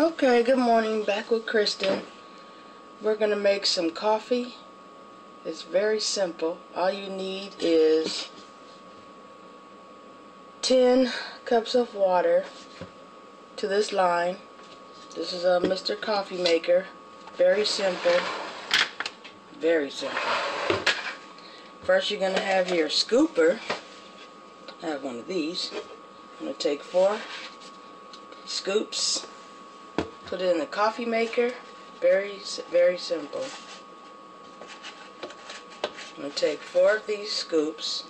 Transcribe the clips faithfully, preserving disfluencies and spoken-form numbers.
Okay, good morning. Back with Kristen. We're going to make some coffee. It's very simple. All you need is ten cups of water to this line. This is a Mister Coffee Maker. Very simple. Very simple. First you're going to have your scooper. I have one of these. I'm going to take four scoops. Put it in the coffee maker. Very, very simple. I'm going to take four of these scoops.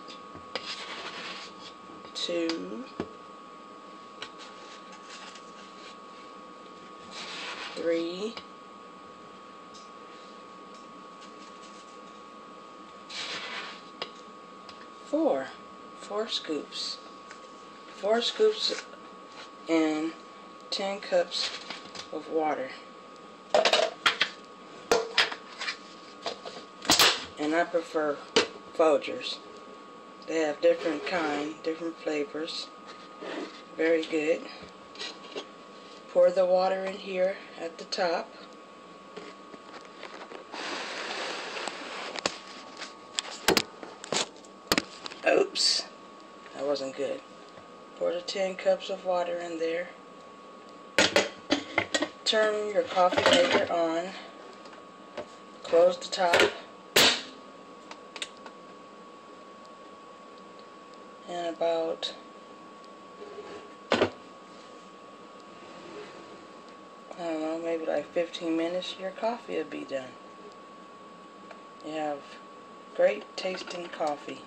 Two. Three. Four. Four scoops. Four scoops and ten cups of water, and I prefer Folgers. They have different kind, different flavors. Very good. Pour the water in here at the top. Oops, that wasn't good. Pour the ten cups of water in there. Turn your coffee maker on, close the top, and about I don't know, maybe like fifteen minutes, your coffee will be done. You have great tasting coffee.